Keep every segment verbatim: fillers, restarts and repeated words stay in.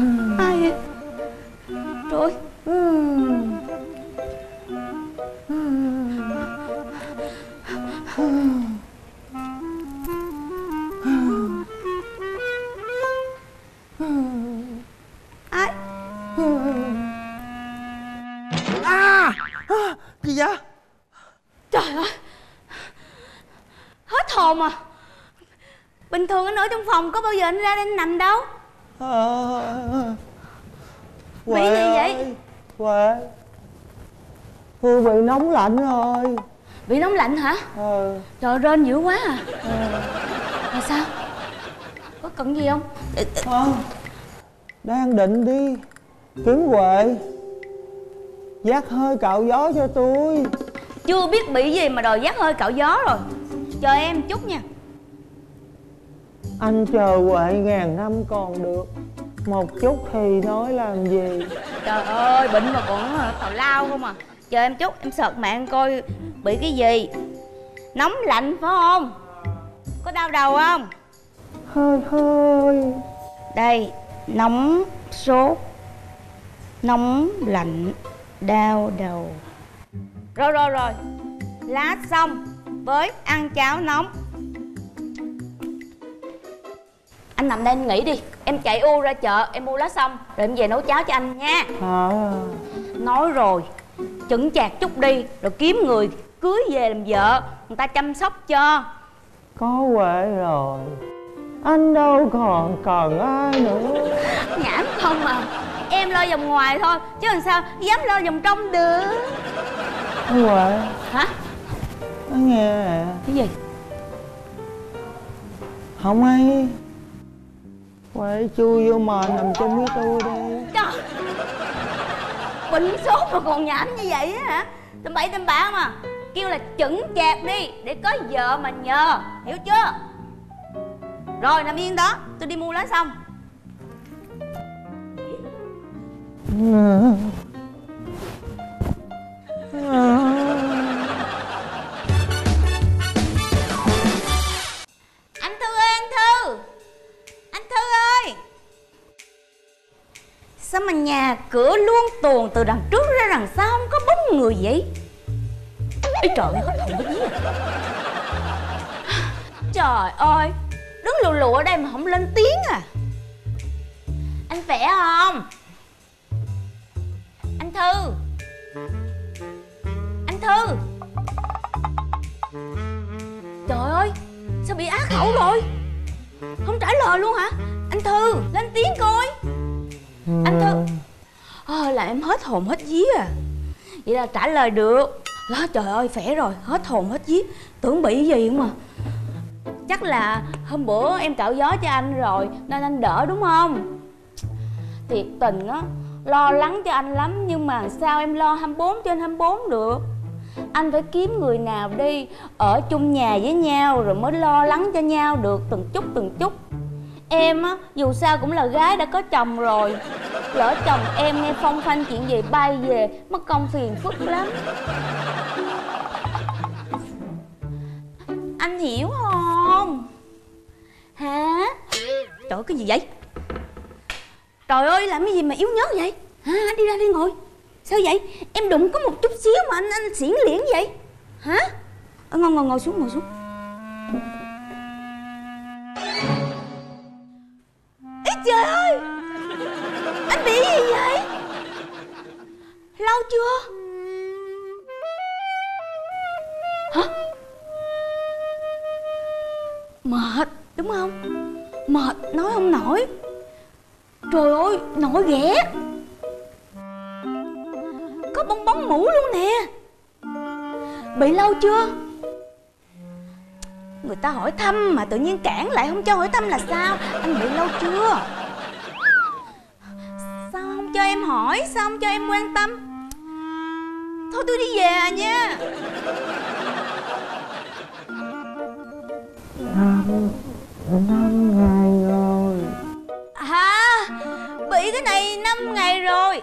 ừ. Ai trời ơi. Ừ. Ừ. Ừ. Ai à, à, gì vậy? Trời ơi, hết hồn à. Bình thường anh ở trong phòng có bao giờ anh ra đây anh nằm đâu. Bị gì vậy? Huệ, Hương bị nóng lạnh rồi. Bị nóng lạnh hả? Ừ. Trời rên dữ quá à. Ừ. Là sao? Có cần gì không? Không. Đang định đi kiếm Huệ vác hơi cạo gió cho tôi. Chưa biết bị gì mà đòi vác hơi cạo gió rồi. Chờ em chút nha. Anh chờ Huệ ngàn năm còn được, một chút thì nói làm gì. Trời ơi, bệnh mà còn tào lao không à. Chờ em chút, em sợt mạng coi bị cái gì. Nóng lạnh phải không? Có đau đầu không? Hơi hơi. Đây, nóng, sốt, nóng, lạnh, đau đầu. Rồi rồi rồi, lá xong với ăn cháo nóng. Anh nằm đây anh nghỉ đi, em chạy ô ra chợ em mua lá xong rồi em về nấu cháo cho anh nha. À. Nói rồi, chững chạc chút đi rồi kiếm người cưới về làm vợ, người ta chăm sóc cho. Có Huệ rồi, anh đâu còn cần ai nữa. Nhảm không à, em lo vòng ngoài thôi chứ làm sao dám lo vòng trong được. Huệ hả? Anh nghe nè. Cái gì? Không ai. Huệ chui vô mền nằm chung với tôi đây. Trời, bệnh sốt mà còn nhảm như vậy á hả? Tầm bậy tầm bạ mà. Kêu là chững chạc đi, để có vợ mà nhờ, hiểu chưa? Rồi nằm yên đó, tôi đi mua lá xong. Anh Thư ơi, anh Thư. Anh Thư ơi, sao mà nhà cửa luôn tuồn từ đằng trước ra đằng sau không có bóng người vậy? Ê trời ơi, hết hồn cái gì vậy? Trời ơi, đứng lù lù ở đây mà không lên tiếng à. Anh khỏe không? Anh Thư. Anh Thư. Trời ơi, sao bị á khẩu rồi? Không trả lời luôn hả? Anh Thư, lên tiếng coi. Ừ. Anh Thư. À, là em hết hồn hết vía à. Vậy là trả lời được. Đó, trời ơi, khỏe rồi, hết hồn hết vía. Tưởng bị gì không à. Chắc là hôm bữa em cạo gió cho anh rồi nên anh đỡ đúng không? Thiệt tình á, lo lắng cho anh lắm nhưng mà sao em lo hai mươi bốn trên hai mươi bốn được. Anh phải kiếm người nào đi ở chung nhà với nhau rồi mới lo lắng cho nhau được từng chút từng chút. Em á, dù sao cũng là gái đã có chồng rồi, lỡ chồng em nghe phong phanh chuyện gì bay về mất công phiền phức lắm. Anh hiểu không? Hả? Trời ơi, cái gì vậy? Trời ơi, làm cái gì mà yếu nhớt vậy? Hả? Đi ra đi ngồi. Sao vậy? Em đụng có một chút xíu mà anh anh xỉn liễn vậy? Hả? Ờ, ngồi ngồi ngồi xuống ngồi xuống. Ê trời ơi, anh bị gì vậy? Lâu chưa? Hả? Mệt đúng không? Mệt nói không nổi. Trời ơi, nổi ghẻ. Có bong bóng mũ luôn nè. Bị lâu chưa? Người ta hỏi thăm mà tự nhiên cản lại không cho hỏi thăm là sao? Anh bị lâu chưa? Sao không cho em hỏi? Sao không cho em quan tâm? Thôi tôi đi về nha. Năm, năm ngày rồi. À, bị cái này năm ngày rồi.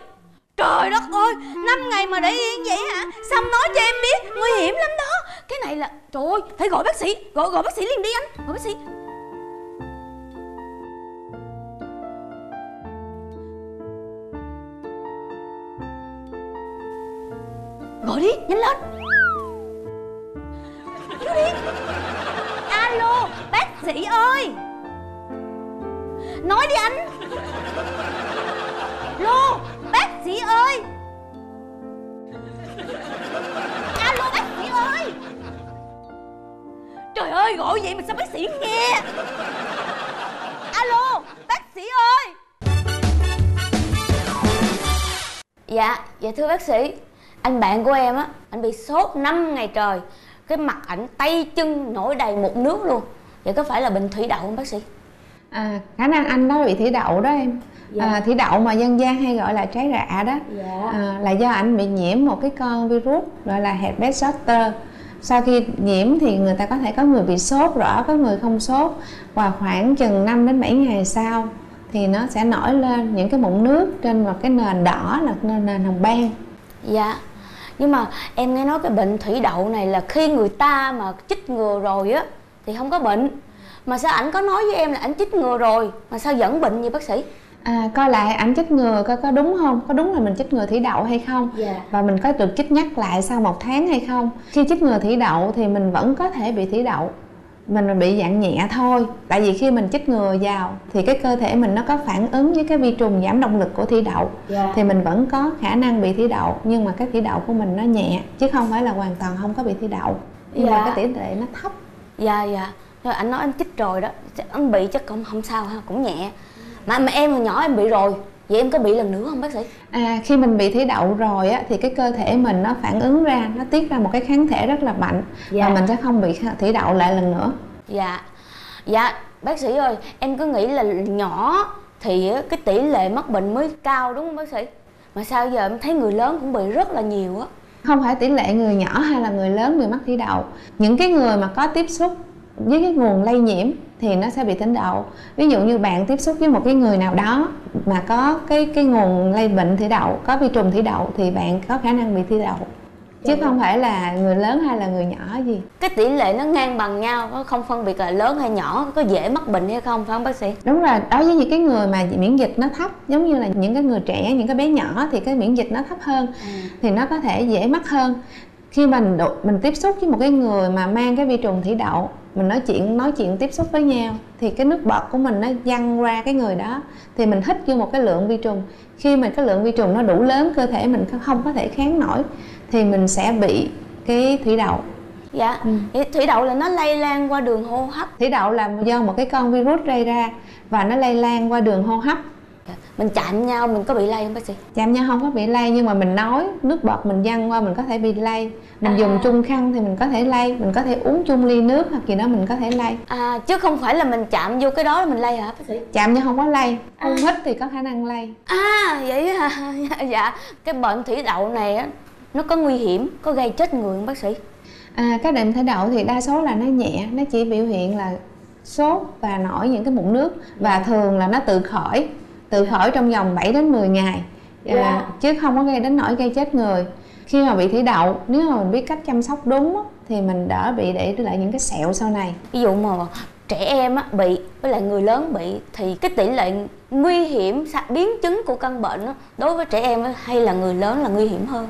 Trời đất ơi, năm ngày mà để yên vậy hả? Sao không nói cho em biết, nguy hiểm lắm đó. Cái này là, trời ơi, phải gọi bác sĩ. Gọi gọi bác sĩ liền đi anh, gọi bác sĩ. Gọi đi, nhanh lên. Vô đi. Alo, bác sĩ ơi. Nói đi anh. Lô, bác sĩ ơi. Alo, bác sĩ ơi. Trời ơi, gọi vậy mà sao bác sĩ nghe. Alo, bác sĩ ơi. Dạ, dạ thưa bác sĩ. Anh bạn của em á, anh bị sốt năm ngày trời. Cái mặt ảnh tay chân nổi đầy một nước luôn. Vậy có phải là bệnh thủy đậu không bác sĩ? À, khả năng anh đó bị thủy đậu đó em. Dạ. À, thủy đậu mà dân gian hay gọi là trái rạ đó. Dạ. À, là do ảnh bị nhiễm một cái con virus gọi là herpes zoster. Sau khi nhiễm thì người ta có thể có người bị sốt rõ, có người không sốt. Và khoảng chừng năm đến bảy ngày sau thì nó sẽ nổi lên những cái mụn nước trên một cái nền đỏ là nền hồng ban. Dạ. Nhưng mà em nghe nói cái bệnh thủy đậu này là khi người ta mà chích ngừa rồi á thì không có bệnh. Mà sao ảnh có nói với em là ảnh chích ngừa rồi mà sao vẫn bệnh vậy bác sĩ? À, coi lại ảnh chích ngừa coi có đúng không, có đúng là mình chích ngừa thủy đậu hay không. Dạ. Và mình có được chích nhắc lại sau một tháng hay không. Khi chích ngừa thủy đậu thì mình vẫn có thể bị thủy đậu, mình bị dạng nhẹ thôi. Tại vì khi mình chích ngừa vào thì cái cơ thể mình nó có phản ứng với cái vi trùng giảm động lực của thủy đậu. Yeah. Thì mình vẫn có khả năng bị thủy đậu, nhưng mà cái thủy đậu của mình nó nhẹ chứ không phải là hoàn toàn không có bị thủy đậu. Nhưng yeah. mà cái tỷ lệ nó thấp. Dạ dạ. Rồi anh nói anh chích rồi đó, anh bị chắc cũng không sao ha, cũng nhẹ. Mà mà em hồi nhỏ em bị rồi, vậy em có bị lần nữa không bác sĩ? À, khi mình bị thủy đậu rồi á thì cái cơ thể mình nó phản ứng ra, nó tiết ra một cái kháng thể rất là mạnh. Dạ. Và mình sẽ không bị thủy đậu lại lần nữa. Dạ. Dạ bác sĩ ơi, em cứ nghĩ là nhỏ thì cái tỷ lệ mắc bệnh mới cao đúng không bác sĩ? Mà sao giờ em thấy người lớn cũng bị rất là nhiều á. Không phải tỷ lệ người nhỏ hay là người lớn bị mắc thủy đậu. Những cái người mà có tiếp xúc với cái nguồn lây nhiễm thì nó sẽ bị thủy đậu. Ví dụ như bạn tiếp xúc với một cái người nào đó mà có cái cái nguồn lây bệnh thủy đậu, có vi trùng thủy đậu thì bạn có khả năng bị thủy đậu. Chứ dạ. không phải là người lớn hay là người nhỏ gì. Cái tỷ lệ nó ngang bằng nhau, không phân biệt là lớn hay nhỏ, có dễ mắc bệnh hay không, phải không bác sĩ? Đúng rồi, đối với những cái người mà miễn dịch nó thấp, giống như là những cái người trẻ, những cái bé nhỏ thì cái miễn dịch nó thấp hơn. Ừ. Thì nó có thể dễ mắc hơn. Khi mình mình tiếp xúc với một cái người mà mang cái vi trùng thủy đậu, mình nói chuyện nói chuyện tiếp xúc với nhau thì cái nước bọt của mình nó văng ra cái người đó, thì mình hít vô một cái lượng vi trùng. Khi mình cái lượng vi trùng nó đủ lớn, cơ thể mình không có thể kháng nổi thì mình sẽ bị cái thủy đậu. Dạ. Ừ. Thủy đậu là nó lây lan qua đường hô hấp. Thủy đậu là do một cái con virus gây ra và nó lây lan qua đường hô hấp. Mình chạm nhau mình có bị lây không bác sĩ? Chạm nhau không có bị lây, nhưng mà mình nói, nước bọt mình văng qua mình có thể bị lây. Mình à. dùng chung khăn thì mình có thể lây, mình có thể uống chung ly nước hoặc gì đó mình có thể lây. À, chứ không phải là mình chạm vô cái đó là mình lây hả bác sĩ? Chạm nhau không có lây, không hít thì có khả năng lây. À vậy hả? Dạ. Cái bệnh thủy đậu này á, nó có nguy hiểm, có gây chết người không bác sĩ? À, cái bệnh thủy đậu thì đa số là nó nhẹ, nó chỉ biểu hiện là sốt và nổi những cái mụn nước. Và thường là nó tự khỏi. Tự khỏi trong vòng bảy đến mười ngày. Yeah. À, chứ không có gây đến nỗi gây chết người. Khi mà bị thủy đậu, nếu mà mình biết cách chăm sóc đúng thì mình đỡ bị để lại những cái sẹo sau này. Ví dụ mà trẻ em bị với lại người lớn bị thì cái tỷ lệ nguy hiểm, biến chứng của căn bệnh đối với trẻ em hay là người lớn là nguy hiểm hơn?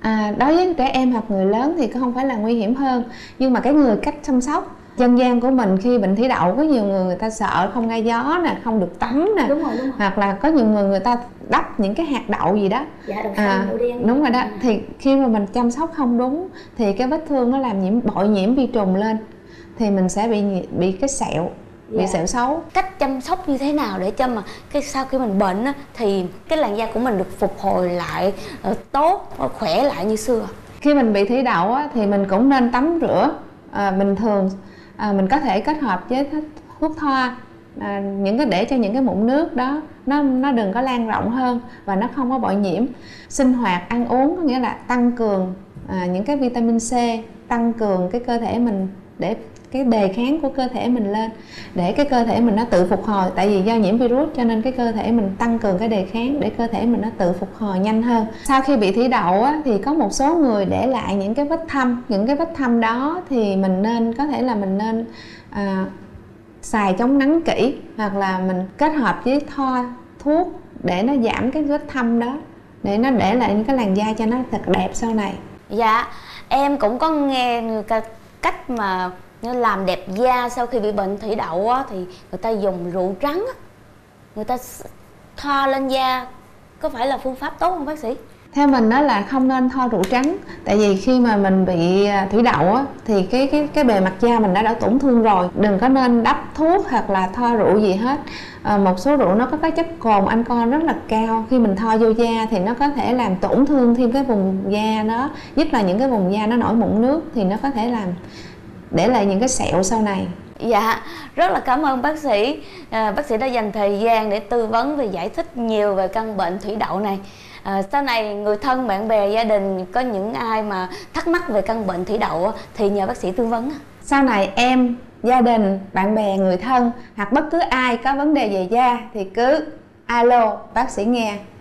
À, đối với trẻ em hoặc người lớn thì không phải là nguy hiểm hơn, nhưng mà cái người cách chăm sóc. Dân gian của mình khi bệnh thủy đậu có nhiều người người ta sợ không ra gió nè, không được tắm nè. Đúng rồi, đúng rồi. Hoặc là có nhiều người người ta đắp những cái hạt đậu gì đó. Dạ, đậu xanh, à, đậu đen. Đúng rồi đó. Thì khi mà mình chăm sóc không đúng thì cái vết thương nó làm nhiễm bội nhiễm vi trùng lên thì mình sẽ bị bị cái sẹo. Dạ. Bị sẹo xấu. Cách chăm sóc như thế nào để cho mà cái sau khi mình bệnh á, thì cái làn da của mình được phục hồi lại tốt, khỏe lại như xưa? Khi mình bị thủy đậu á, thì mình cũng nên tắm rửa à, bình thường. À, mình có thể kết hợp với thuốc thoa à, những cái để cho những cái mụn nước đó nó nó đừng có lan rộng hơn và nó không có bội nhiễm. Sinh hoạt ăn uống có nghĩa là tăng cường à, những cái vitamin C, tăng cường cái cơ thể mình để cái đề kháng của cơ thể mình lên, để cái cơ thể mình nó tự phục hồi. Tại vì do nhiễm virus cho nên cái cơ thể mình tăng cường cái đề kháng để cơ thể mình nó tự phục hồi nhanh hơn. Sau khi bị thủy đậu á, thì có một số người để lại những cái vết thâm. Những cái vết thâm đó thì mình nên có thể là mình nên à, xài chống nắng kỹ, hoặc là mình kết hợp với thoa thuốc để nó giảm cái vết thâm đó, để nó để lại những cái làn da cho nó thật đẹp sau này. Dạ, em cũng có nghe cách mà làm đẹp da sau khi bị bệnh thủy đậu á, thì người ta dùng rượu trắng á, người ta thoa lên da, có phải là phương pháp tốt không bác sĩ? Theo mình đó là không nên thoa rượu trắng, tại vì khi mà mình bị thủy đậu á, thì cái cái cái bề mặt da mình đã đã tổn thương rồi, đừng có nên đắp thuốc hoặc là thoa rượu gì hết. À, một số rượu nó có các chất cồn ancol rất là cao, khi mình thoa vô da thì nó có thể làm tổn thương thêm cái vùng da nó, nhất là những cái vùng da nó nổi mụn nước thì nó có thể làm để lại những cái sẹo sau này. Dạ, rất là cảm ơn bác sĩ. À, bác sĩ đã dành thời gian để tư vấn và giải thích nhiều về căn bệnh thủy đậu này. À, sau này người thân, bạn bè, gia đình có những ai mà thắc mắc về căn bệnh thủy đậu thì nhờ bác sĩ tư vấn. Sau này em, gia đình, bạn bè, người thân hoặc bất cứ ai có vấn đề về da thì cứ alo bác sĩ nghe.